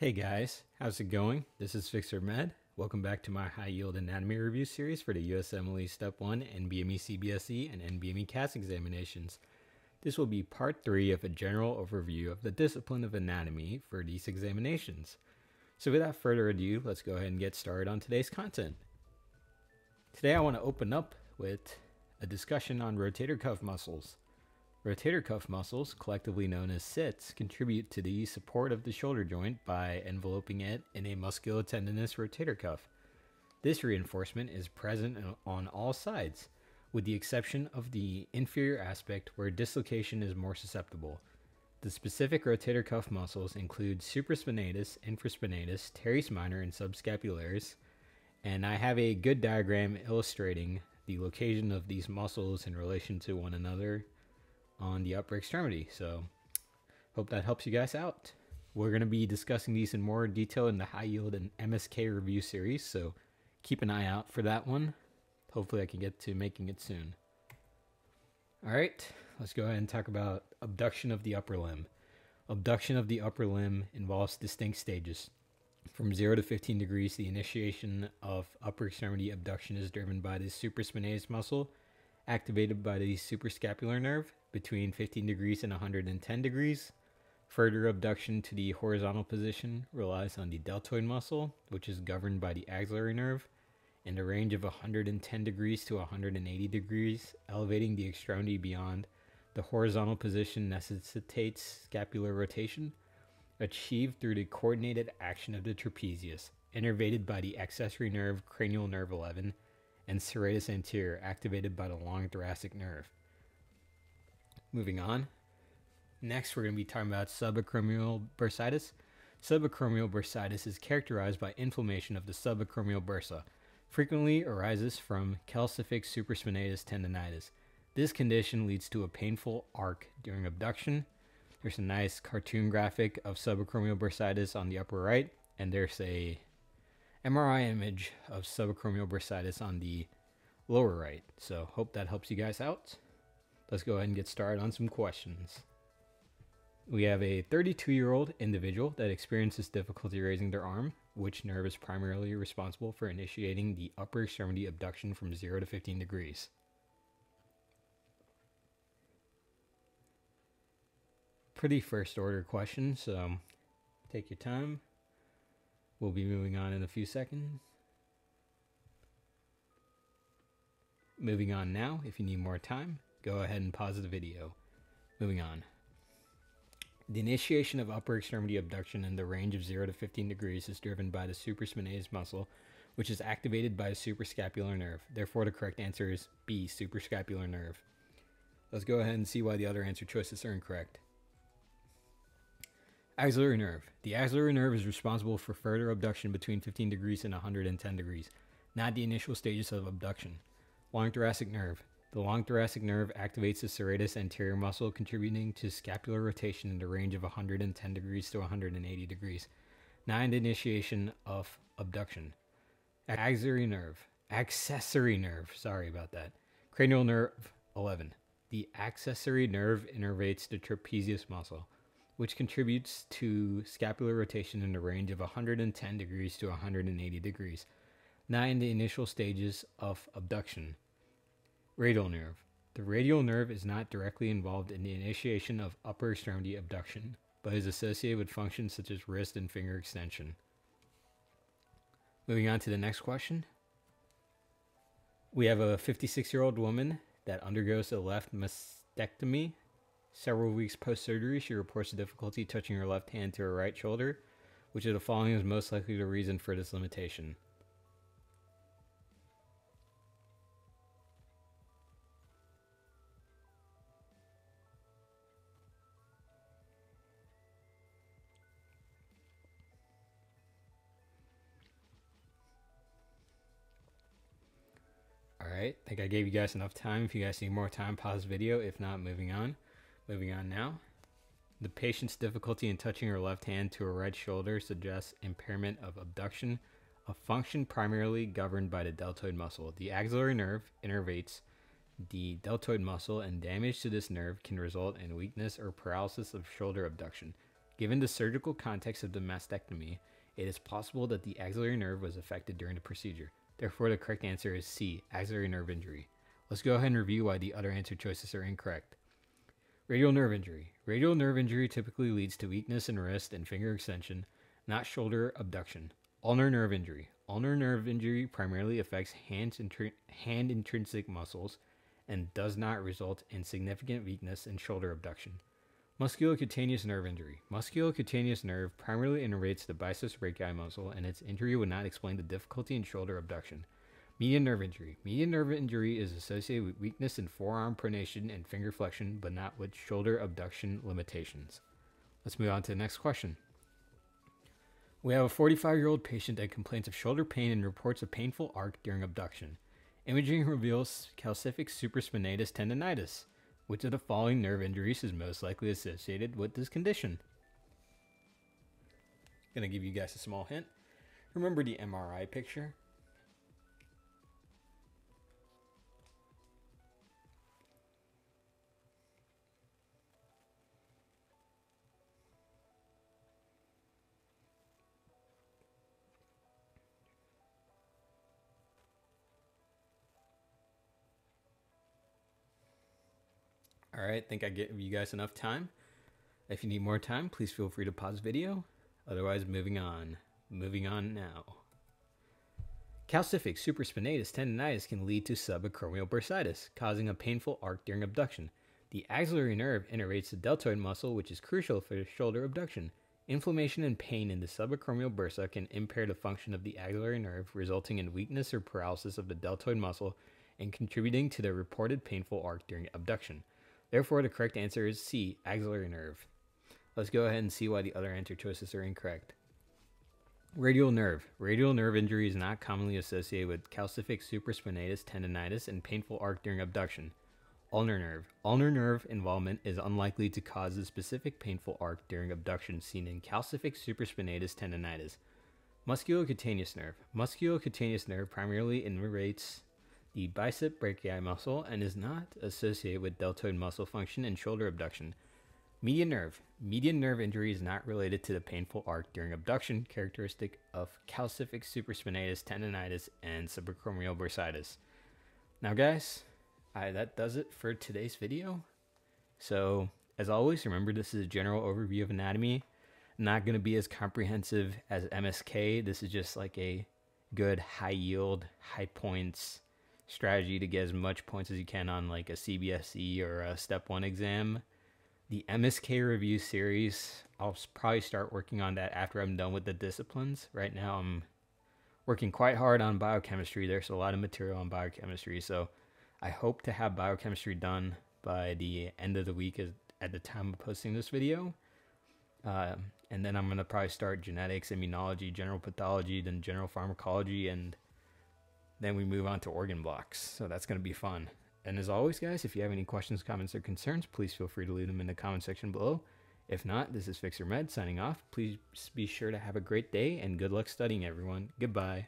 Hey guys, how's it going? This is FixerMed. Welcome back to my high yield anatomy review series for the USMLE Step 1 NBME-CBSE and NBME-CAS examinations. This will be part 3 of a general overview of the discipline of anatomy for these examinations. So without further ado, let's go ahead and get started on today's content. Today I want to open up with a discussion on rotator cuff muscles. Rotator cuff muscles, collectively known as SITs, contribute to the support of the shoulder joint by enveloping it in a musculocutaneous rotator cuff. This reinforcement is present on all sides, with the exception of the inferior aspect where dislocation is more susceptible. The specific rotator cuff muscles include supraspinatus, infraspinatus, teres minor, and subscapularis, and I have a good diagram illustrating the location of these muscles in relation to one another on the upper extremity, so hope that helps you guys out. We're going to be discussing these in more detail in the high yield and MSK review series, so keep an eye out for that one. Hopefully I can get to making it soon. All right, let's go ahead and talk about abduction of the upper limb. Abduction of the upper limb involves distinct stages. From 0 to 15 degrees, the initiation of upper extremity abduction is driven by the supraspinatus muscle, activated by the suprascapular nerve. Between 15 degrees and 110 degrees, further abduction to the horizontal position relies on the deltoid muscle, which is governed by the axillary nerve, in a range of 110 degrees to 180 degrees, elevating the extremity beyond the horizontal position necessitates scapular rotation, achieved through the coordinated action of the trapezius, innervated by the accessory nerve, cranial nerve 11, and serratus anterior, activated by the long thoracic nerve. Moving on. Next, we're going to be talking about subacromial bursitis. Subacromial bursitis is characterized by inflammation of the subacromial bursa. Frequently arises from calcific supraspinatus tendonitis. This condition leads to a painful arc during abduction. There's a nice cartoon graphic of subacromial bursitis on the upper right, and there's a MRI image of subacromial bursitis on the lower right. So hope that helps you guys out. Let's go ahead and get started on some questions. We have a 32-year-old individual that experiences difficulty raising their arm. Which nerve is primarily responsible for initiating the upper extremity abduction from 0 to 15 degrees? Pretty first order question, so take your time. We'll be moving on in a few seconds. Moving on now. If you need more time, go ahead and pause the video. Moving on. The initiation of upper extremity abduction in the range of 0 to 15 degrees is driven by the supraspinatus muscle, which is activated by a suprascapular nerve. Therefore, the correct answer is B, suprascapular nerve. Let's go ahead and see why the other answer choices are incorrect. Axillary nerve. The axillary nerve is responsible for further abduction between 15 degrees and 110 degrees, not the initial stages of abduction. Long thoracic nerve. The long thoracic nerve activates the serratus anterior muscle, contributing to scapular rotation in the range of 110 degrees to 180 degrees, not the initiation of abduction. Axillary nerve. Accessory nerve. Sorry about that. Cranial nerve 11. The accessory nerve innervates the trapezius muscle, which contributes to scapular rotation in the range of 110 degrees to 180 degrees, not in the initial stages of abduction. Radial nerve. The radial nerve is not directly involved in the initiation of upper extremity abduction, but is associated with functions such as wrist and finger extension. Moving on to the next question. We have a 56-year-old woman that undergoes a left mastectomy. Several weeks post-surgery, she reports difficulty touching her left hand to her right shoulder. Which of the following is most likely the reason for this limitation? Alright, I think I gave you guys enough time. If you guys need more time, pause the video. If not, moving on. Moving on now. The patient's difficulty in touching her left hand to her right shoulder suggests impairment of abduction, a function primarily governed by the deltoid muscle. The axillary nerve innervates the deltoid muscle, and damage to this nerve can result in weakness or paralysis of shoulder abduction, Given the surgical context of the mastectomy, it is possible that the axillary nerve was affected during the procedure. Therefore, the correct answer is C, axillary nerve injury. Let's go ahead and review why the other answer choices are incorrect. Radial nerve injury. Radial nerve injury typically leads to weakness in wrist and finger extension, not shoulder abduction. Ulnar nerve injury. Ulnar nerve injury primarily affects hand intrinsic muscles and does not result in significant weakness in shoulder abduction. Musculocutaneous nerve injury. Musculocutaneous nerve primarily innervates the biceps brachii muscle, and its injury would not explain the difficulty in shoulder abduction. Median nerve injury. Median nerve injury is associated with weakness in forearm pronation and finger flexion, but not with shoulder abduction limitations. Let's move on to the next question. We have a 45-year-old patient that complains of shoulder pain and reports a painful arc during abduction. Imaging reveals calcific supraspinatus tendonitis. Which of the following nerve injuries is most likely associated with this condition? I'm going to give you guys a small hint. Remember the MRI picture? All right, I think I gave you guys enough time. If you need more time, please feel free to pause the video. Otherwise, moving on. Moving on now. Calcific supraspinatus tendonitis can lead to subacromial bursitis, causing a painful arc during abduction. The axillary nerve innervates the deltoid muscle, which is crucial for shoulder abduction. Inflammation and pain in the subacromial bursa can impair the function of the axillary nerve, resulting in weakness or paralysis of the deltoid muscle and contributing to the reported painful arc during abduction. Therefore, the correct answer is C, axillary nerve. Let's go ahead and see why the other answer choices are incorrect. Radial nerve. Radial nerve injury is not commonly associated with calcific supraspinatus tendonitis and painful arc during abduction. Ulnar nerve. Ulnar nerve involvement is unlikely to cause the specific painful arc during abduction seen in calcific supraspinatus tendonitis. Musculocutaneous nerve. Musculocutaneous nerve primarily innervates the bicep brachii muscle and is not associated with deltoid muscle function and shoulder abduction. Median nerve. Median nerve injury is not related to the painful arc during abduction, characteristic of calcific supraspinatus tendonitis and subacromial bursitis. Now guys, that does it for today's video. So as always, remember this is a general overview of anatomy. Not going to be as comprehensive as MSK. This is just like a good high yield, high points strategy to get as much points as you can on like a CBSE or a step one exam. The MSK review series, I'll probably start working on that after I'm done with the disciplines. Right now I'm working quite hard on biochemistry. There's a lot of material on biochemistry. So I hope to have biochemistry done by the end of the week at the time of posting this video. And then I'm going to probably start genetics, immunology, general pathology, then general pharmacology, and then we move on to organ blocks. So that's going to be fun. And as always, guys, if you have any questions, comments, or concerns, please feel free to leave them in the comment section below. If not, this is FixerMed signing off. Please be sure to have a great day and good luck studying, everyone. Goodbye.